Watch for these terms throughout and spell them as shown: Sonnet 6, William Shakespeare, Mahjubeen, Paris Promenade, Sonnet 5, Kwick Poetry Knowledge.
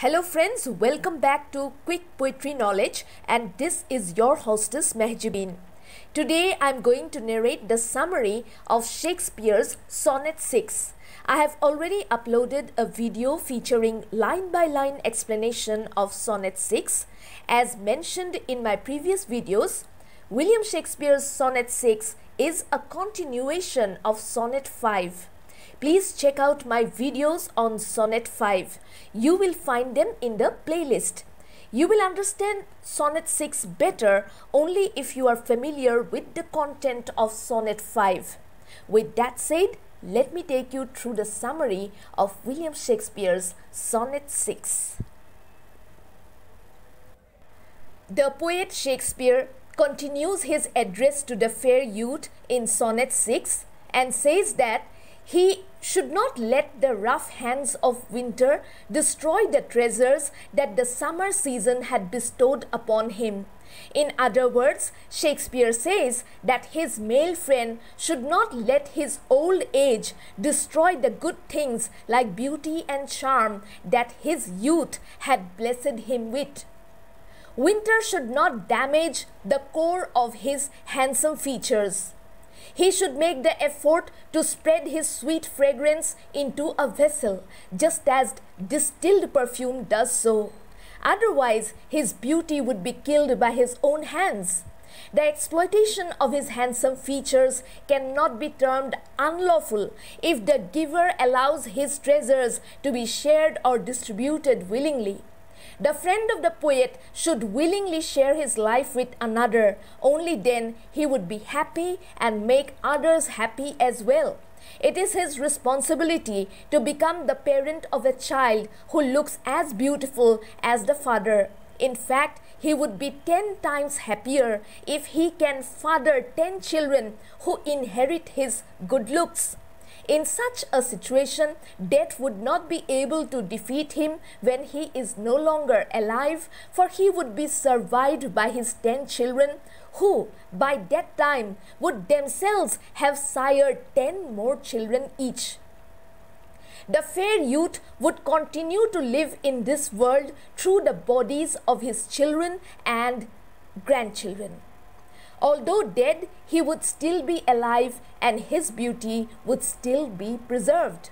Hello friends, welcome back to Kwick Poetry Knowledge, and this is your hostess Mahjubeen. Today I am going to narrate the summary of Shakespeare's Sonnet 6. I have already uploaded a video featuring line-by-line explanation of Sonnet 6. As mentioned in my previous videos, William Shakespeare's Sonnet 6 is a continuation of Sonnet 5. Please check out my videos on Sonnet 5. You will find them in the playlist. You will understand Sonnet 6 better only if you are familiar with the content of Sonnet 5. With that said, let me take you through the summary of William Shakespeare's Sonnet 6. The poet Shakespeare continues his address to the fair youth in Sonnet 6 and says that he should not let the rough hands of winter destroy the treasures that the summer season had bestowed upon him. In other words, Shakespeare says that his male friend should not let his old age destroy the good things like beauty and charm that his youth had blessed him with. Winter should not damage the core of his handsome features. He should make the effort to spread his sweet fragrance into a vessel, just as distilled perfume does so. Otherwise, his beauty would be killed by his own hands. The exploitation of his handsome features cannot be termed unlawful if the giver allows his treasures to be shared or distributed willingly. The friend of the poet should willingly share his life with another. Only then he would be happy and make others happy as well. It is his responsibility to become the parent of a child who looks as beautiful as the father. In fact, he would be 10 times happier if he can father 10 children who inherit his good looks. In such a situation, death would not be able to defeat him when he is no longer alive, for he would be survived by his 10 children, who, by that time, would themselves have sired 10 more children each. The fair youth would continue to live in this world through the bodies of his children and grandchildren. Although dead, he would still be alive and his beauty would still be preserved.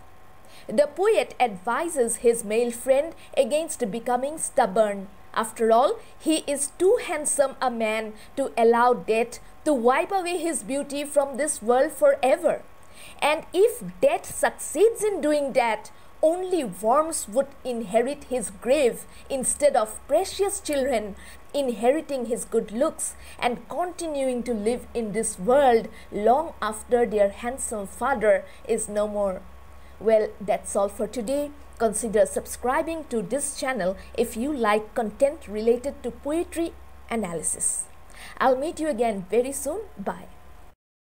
The poet advises his male friend against becoming stubborn. After all, he is too handsome a man to allow death to wipe away his beauty from this world forever. And if death succeeds in doing that, only worms would inherit his grave instead of precious children inheriting his good looks and continuing to live in this world long after their handsome father is no more. Well, that's all for today. Consider subscribing to this channel if you like content related to poetry analysis. I'll meet you again very soon. Bye.